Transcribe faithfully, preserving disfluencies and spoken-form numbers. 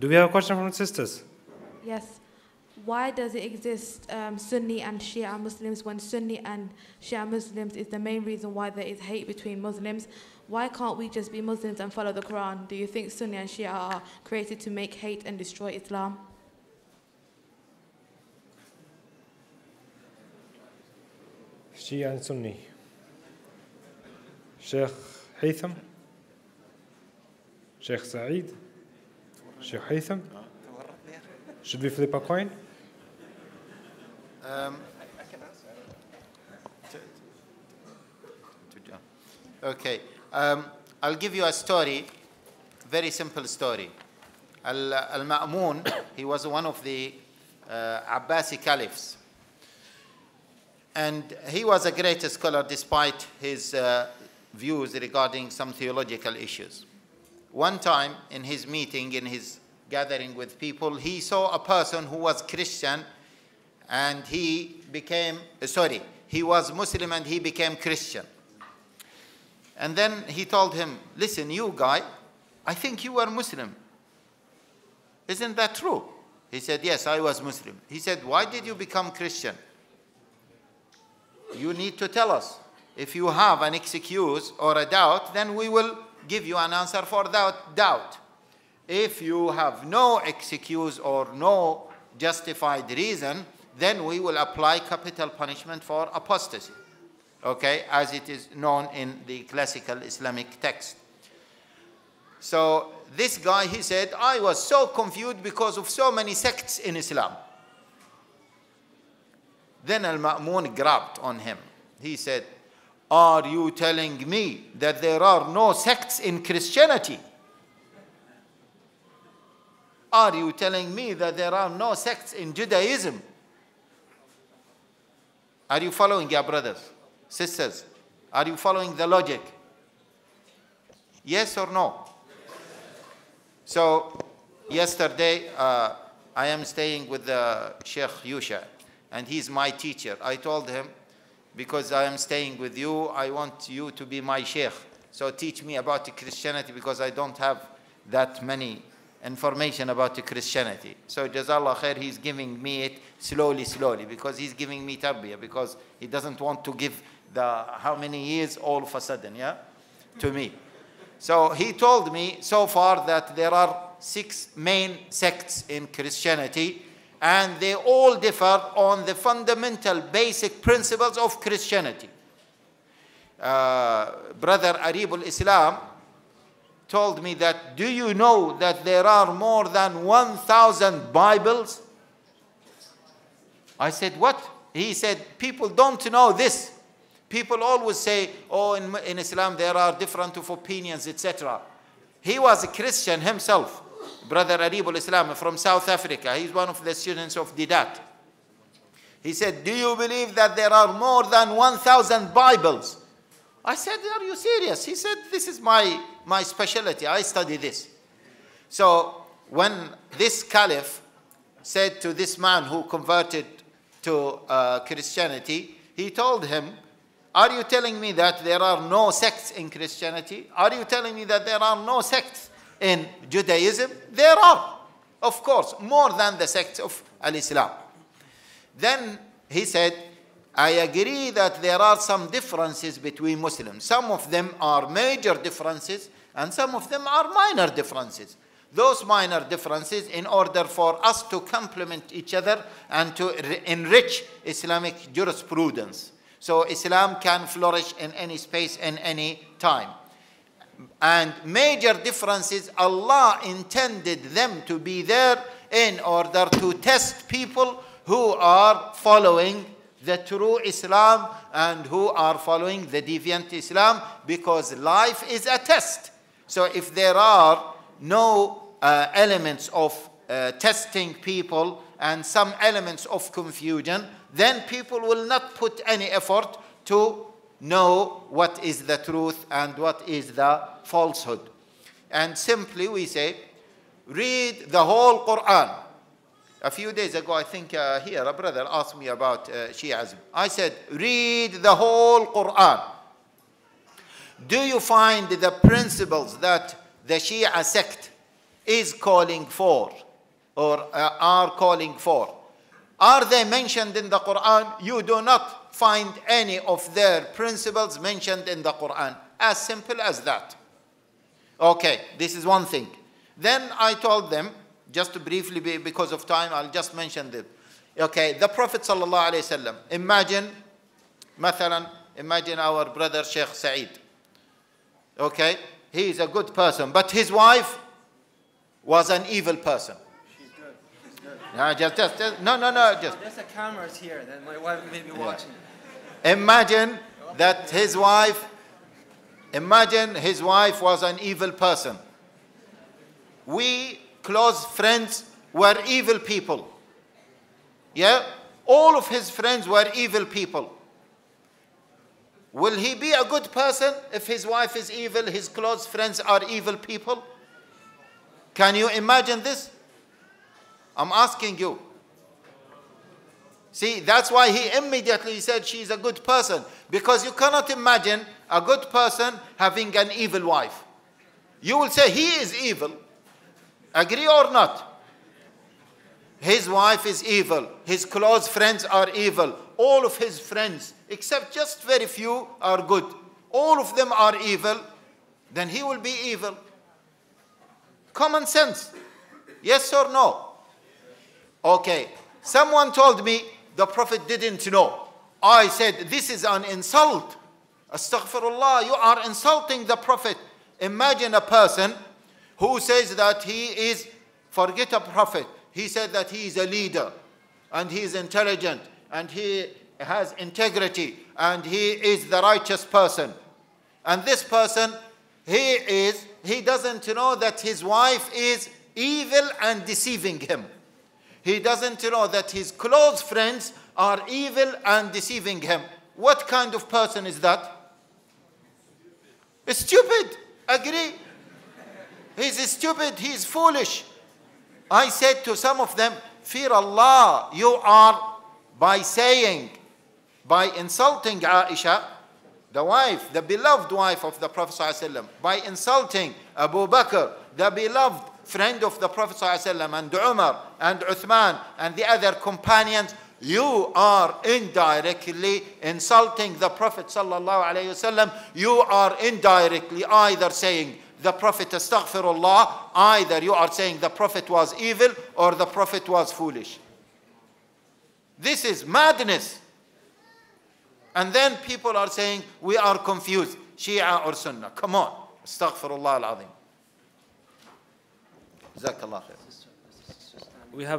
Do we have a question from sisters? Yes. Why does it exist um, Sunni and Shia Muslims when Sunni and Shia Muslims is the main reason why there is hate between Muslims? Why can't we just be Muslims and follow the Quran? Do you think Sunni and Shia are created to make hate and destroy Islam? Shia and Sunni. Sheikh Haitham, Sheikh Saeed, Sheikh Haitham. Should we flip a coin? Um, I, I can answer. Okay. Um, I'll give you a story, very simple story. Al-Ma'moon, he was one of the uh, Abbasid caliphs. And he was a great scholar despite his uh, views regarding some theological issues. One time in his meeting, in his gathering with people, he saw a person who was Christian and he became, sorry, he was Muslim and he became Christian. And then he told him, listen, you guy, I think you are Muslim. Isn't that true? He said, yes, I was Muslim. He said, why did you become Christian? You need to tell us. If you have an excuse or a doubt, then we will give you an answer for that doubt. If you have no excuse or no justified reason, then we will apply capital punishment for apostasy, okay, as it is known in the classical Islamic text. So this guy, he said, I was so confused because of so many sects in Islam. Then Al-Ma'moon grabbed on him. He said, are you telling me that there are no sects in Christianity? Are you telling me that there are no sects in Judaism? Are you following, your brothers, sisters? Are you following the logic? Yes or no? So yesterday, uh, I am staying with uh, Sheikh Yusha, and he's my teacher. I told him, because I am staying with you, I want you to be my sheikh. So teach me about Christianity, because I don't have that many information about Christianity. So Jazallah Khair, he's giving me it slowly, slowly, because he's giving me tarbiyah, because he doesn't want to give the how many years all of a sudden, yeah, to me. So he told me so far that there are six main sects in Christianity, and they all differ on the fundamental basic principles of Christianity. Uh, Brother Arib al-Islam told me that, do you know that there are more than one thousand Bibles? I said, what? He said, people don't know this. People always say, oh, in, in Islam there are different of opinions, et cetera. He was a Christian himself, Brother Arib al-Islam from South Africa. He's one of the students of Didat. He said, do you believe that there are more than one thousand Bibles? I said, are you serious? He said, this is my, my specialty. I study this. So when this caliph said to this man who converted to uh, Christianity, he told him, are you telling me that there are no sects in Christianity? Are you telling me that there are no sects in Judaism? There are, of course, more than the sects of Al-Islam. Then he said, I agree that there are some differences between Muslims. Some of them are major differences, and some of them are minor differences. Those minor differences, in order for us to complement each other and to enrich Islamic jurisprudence. So Islam can flourish in any space, in any time. And major differences, Allah intended them to be there in order to test people who are following the true Islam and who are following the deviant Islam, because life is a test. So if there are no uh, elements of uh, testing people and some elements of confusion, then people will not put any effort to know what is the truth and what is the falsehood. And simply we say, read the whole Quran. A few days ago, I think uh, here, a brother asked me about uh, Shi'ism. I said, read the whole Qur'an. Do you find the principles that the Shia sect is calling for, or uh, are calling for. Are they mentioned in the Quran? You do not find any of their principles mentioned in the Quran. As simple as that. Okay, this is one thing. Then I told them, just to briefly, be, because of time, I'll just mention it. Okay, the Prophet sallallahu alaihi wasallam. Imagine, مثلا, imagine our brother Sheikh Saeed. Okay, he is a good person, but his wife was an evil person. She's good. She's good. No, just, just, just, no, no, no, just. There's a camera's here. Then my wife may be watching. Yeah. Imagine that his wife. Imagine his wife was an evil person. We close friends were evil people. Yeah? All of his friends were evil people. Will he be a good person if his wife is evil, his close friends are evil people? Can you imagine this? I'm asking you. See, that's why he immediately said she's a good person, because you cannot imagine a good person having an evil wife. You will say he is evil. Agree or not? His wife is evil. His close friends are evil. All of his friends, except just very few, are good. All of them are evil. Then he will be evil. Common sense. Yes or no? Okay. Someone told me the Prophet didn't know. I said, this is an insult. Astaghfirullah, you are insulting the Prophet. Imagine a person who says that he is, forget a prophet, he said that he is a leader, and he is intelligent, and he has integrity, and he is the righteous person. And this person, he is, he doesn't know that his wife is evil and deceiving him. He doesn't know that his close friends are evil and deceiving him. What kind of person is that? Stupid, agree? He's stupid, he's foolish. I said to some of them, fear Allah, you are, by saying, by insulting Aisha, the wife, the beloved wife of the Prophet ﷺ, by insulting Abu Bakr, the beloved friend of the Prophet ﷺ, and Umar, and Uthman, and the other companions, you are indirectly insulting the Prophet ﷺ. You are indirectly either saying, the Prophet, astaghfirullah, either you are saying the Prophet was evil or the Prophet was foolish. This is madness. And then people are saying, we are confused, Shia or Sunnah. Come on, astaghfirullah al-azim. Jazakallah khair. We have a